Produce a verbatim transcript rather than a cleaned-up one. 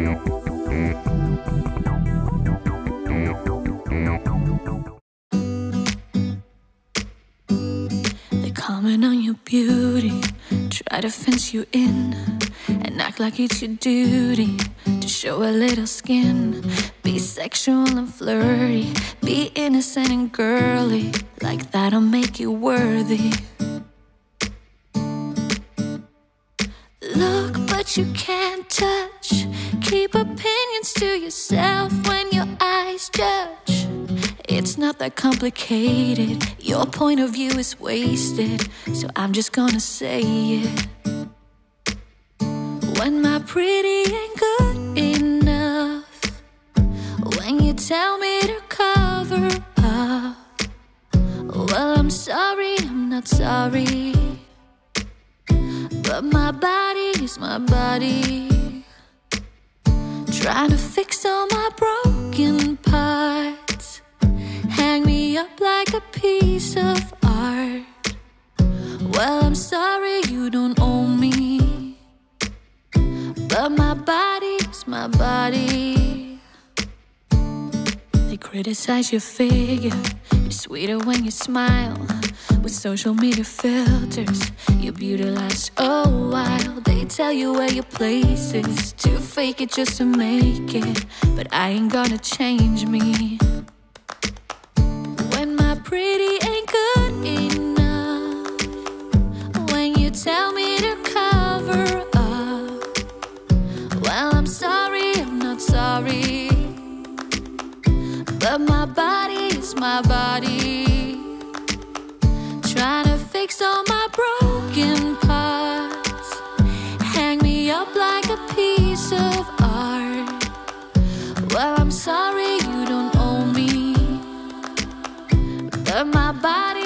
They're coming on your beauty, try to fence you in, and act like it's your duty to show a little skin. Be sexual and flirty, be innocent and girly, like that'll make you worthy. Look, but you can't touch. Keep opinions to yourself when your eyes judge. It's not that complicated. Your point of view is wasted, so I'm just gonna say it. When my pretty ain't good enough, when you tell me to cover up, well, I'm sorry, I'm not sorry, but my body is my body. Trying to fix all my broken parts, hang me up like a piece of art. Well, I'm sorry, you don't own me, but my body is my body. They criticize your figure, you're sweeter when you smile. With social media filters, you're brutalized, oh wild. They tell you where your place is, to fake it just to make it, but I ain't gonna change me. When my pretty ain't good enough, when you tell me to cover up, well, I'm sorry, I'm not sorry, but my body is my body. Trying to fix all my broken parts, hang me up like a piece of art. Well, I'm sorry, you don't own me, but my body